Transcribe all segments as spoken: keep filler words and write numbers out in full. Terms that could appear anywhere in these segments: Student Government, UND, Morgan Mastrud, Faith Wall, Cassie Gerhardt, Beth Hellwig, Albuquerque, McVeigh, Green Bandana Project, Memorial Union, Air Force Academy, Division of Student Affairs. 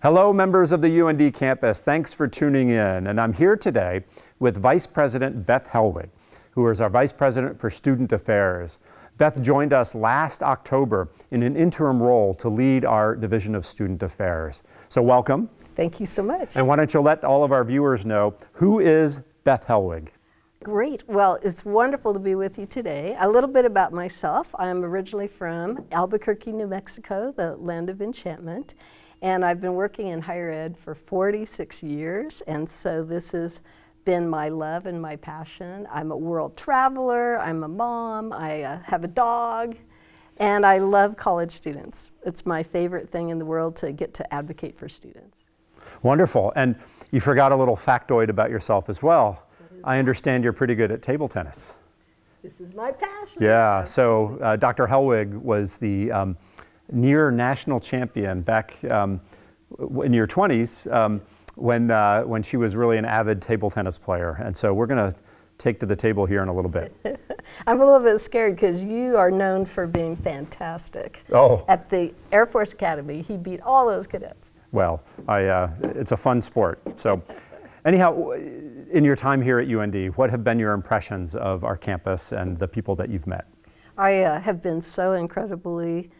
Hello, members of the U N D campus. Thanks for tuning in. And I'm here today with Vice President Beth Hellwig, who is our Vice President for Student Affairs. Beth joined us last October in an interim role to lead our Division of Student Affairs. So welcome. Thank you so much. And why don't you let all of our viewers know, who is Beth Hellwig? Great. Well, it's wonderful to be with you today. A little bit about myself. I'm originally from Albuquerque, New Mexico, the land of enchantment. And I've been working in higher ed for forty-six years. And so this has been my love and my passion. I'm a world traveler. I'm a mom. I uh, have a dog. And I love college students. It's my favorite thing in the world to get to advocate for students. Wonderful. And you forgot a little factoid about yourself as well. I understand you're pretty good at table tennis. This is my passion. Yeah, so uh, Doctor Hellwig was the um, near national champion back um, in your twenties um, when, uh, when she was really an avid table tennis player. And so we're going to take to the table here in a little bit. I'm a little bit scared because you are known for being fantastic. Oh. At the Air Force Academy, he beat all those cadets. Well, I, uh, it's a fun sport. So anyhow, in your time here at U N D, what have been your impressions of our campus and the people that you've met? I uh, have been so incredibly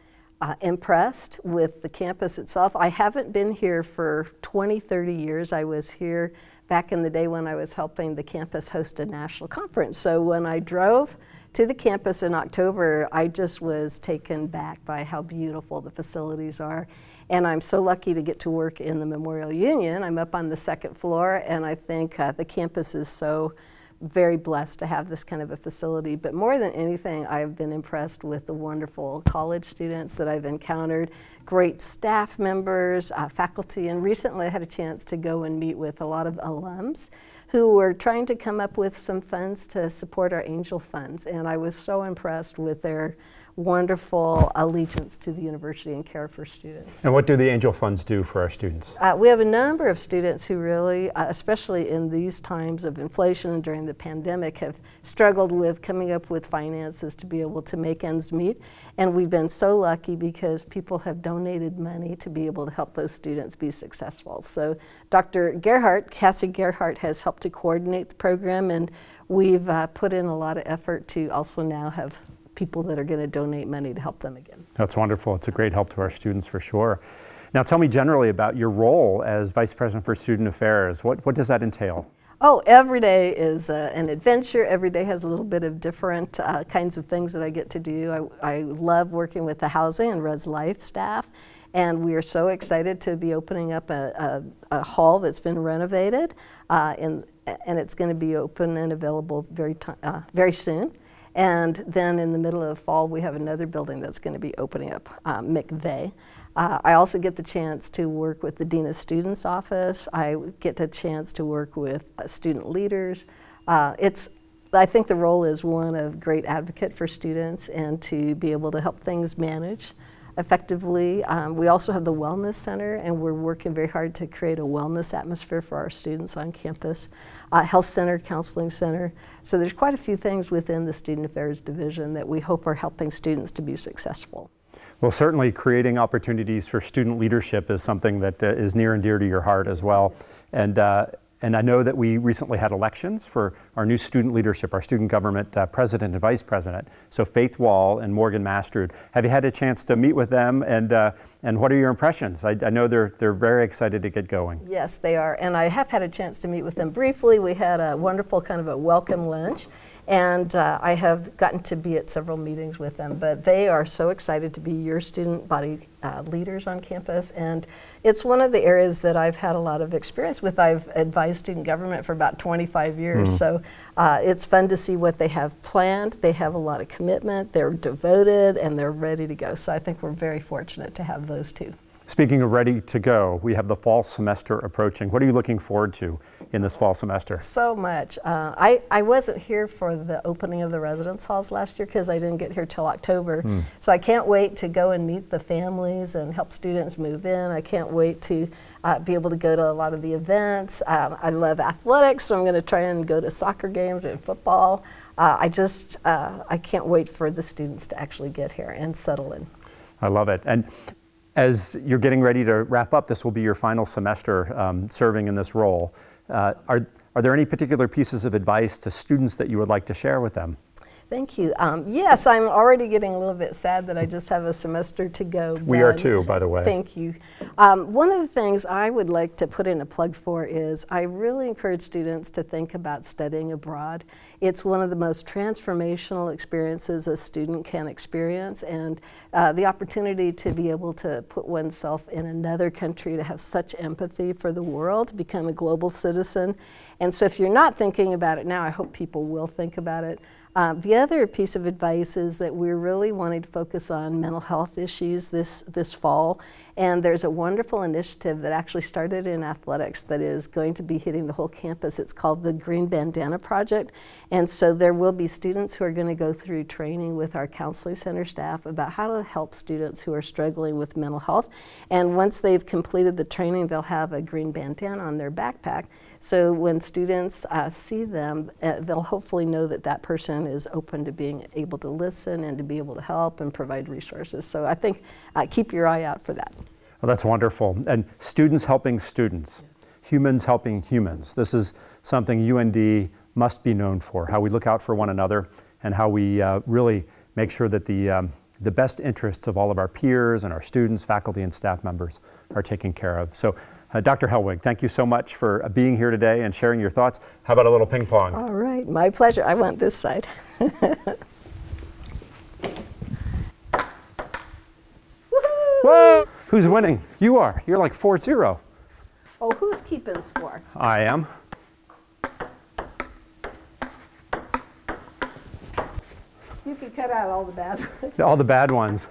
uh, impressed with the campus itself. I haven't been here for twenty, thirty years. I was here back in the day when I was helping the campus host a national conference. So when I drove to the campus in October, I just was taken back by how beautiful the facilities are. And I'm so lucky to get to work in the Memorial Union. I'm up on the second floor, and I think uh, the campus is so very blessed to have this kind of a facility. But more than anything, I've been impressed with the wonderful college students that I've encountered, great staff members, uh, faculty, and recently I had a chance to go and meet with a lot of alums who were trying to come up with some funds to support our angel funds. And I was so impressed with their wonderful allegiance to the university and care for students. And what do the angel funds do for our students? Uh, we have a number of students who really, uh, especially in these times of inflation and during the pandemic, have struggled with coming up with finances to be able to make ends meet. And we've been so lucky because people have donated money to be able to help those students be successful. So Doctor Gerhardt, Cassie Gerhardt, has helped to coordinate the program, and we've uh, put in a lot of effort to also now have people that are going to donate money to help them again. That's wonderful. It's a great help to our students for sure. Now tell me generally about your role as Vice President for Student Affairs. What, what does that entail? Oh, every day is uh, an adventure. Every day has a little bit of different uh, kinds of things that I get to do. I, I love working with the housing and Res Life staff, and we are so excited to be opening up a, a, a hall that's been renovated, uh, and, and it's going to be open and available very, uh, very soon. And then in the middle of the fall, we have another building that's going to be opening up, um, McVeigh. Uh, I also get the chance to work with the Dean of Students Office. I get a chance to work with uh, student leaders. Uh, it's, I think the role is one of great advocate for students and to be able to help things manage effectively. Um, we also have the Wellness Center, and we're working very hard to create a wellness atmosphere for our students on campus. Uh, health Center, Counseling Center. So there's quite a few things within the Student Affairs Division that we hope are helping students to be successful. Well, certainly creating opportunities for student leadership is something that uh, is near and dear to your heart as well. And, uh, and I know that we recently had elections for our new student leadership, our student government uh, president and vice president. So Faith Wall and Morgan Mastrud. Have you had a chance to meet with them, and, uh, and what are your impressions? I, I know they're, they're very excited to get going. Yes, they are, and I have had a chance to meet with them briefly. We had a wonderful kind of a welcome lunch, and uh, I have gotten to be at several meetings with them, but they are so excited to be your student body uh, leaders on campus, and it's one of the areas that I've had a lot of experience with. I've advised student government for about twenty-five years, mm-hmm. so uh, it's fun to see what they have planned. They have a lot of commitment, they're devoted, and they're ready to go, so I think we're very fortunate to have those two. Speaking of ready to go, we have the fall semester approaching. What are you looking forward to in this fall semester? So much. Uh, I, I wasn't here for the opening of the residence halls last year because I didn't get here till October. Mm. So I can't wait to go and meet the families and help students move in. I can't wait to uh, be able to go to a lot of the events. Um, I love athletics, so I'm going to try and go to soccer games and football. Uh, I just, uh, I can't wait for the students to actually get here and settle in. I love it. And As you're getting ready to wrap up, this will be your final semester um, serving in this role. Uh, are, are there any particular pieces of advice to students that you would like to share with them? Thank you. Um, yes, I'm already getting a little bit sad that I just have a semester to go. We are too, by the way. Thank you. Um, one of the things I would like to put in a plug for is I really encourage students to think about studying abroad. It's one of the most transformational experiences a student can experience, and uh, the opportunity to be able to put oneself in another country, to have such empathy for the world, to become a global citizen. And so if you're not thinking about it now, I hope people will think about it. Uh, the other piece of advice is that we're really wanting to focus on mental health issues this, this fall, and there's a wonderful initiative that actually started in athletics that is going to be hitting the whole campus. It's called the Green Bandana Project, and so there will be students who are going to go through training with our counseling center staff about how to help students who are struggling with mental health, and once they've completed the training, they'll have a green bandana on their backpack. So when students uh, see them, uh, they'll hopefully know that that person is open to being able to listen and to be able to help and provide resources. So I think uh, keep your eye out for that. Well, that's wonderful. And students helping students, yes. Humans helping humans. This is something U N D must be known for, how we look out for one another and how we uh, really make sure that the, um, the best interests of all of our peers and our students, faculty and staff members are taken care of. So. Uh, Doctor Hellwig, thank you so much for uh, being here today and sharing your thoughts. How about a little ping pong? All right, my pleasure. I want this side. Whoa! Who's this winning? You are. You're like four zero. Oh, who's keeping score? I am. You can cut out all the bad ones. All the bad ones.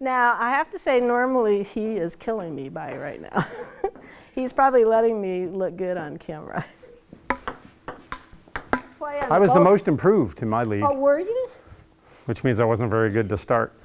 Now, I have to say, normally he is killing me by right now. He's probably letting me look good on camera. I was both. The most improved in my league. Oh, were you? Which means I wasn't very good to start.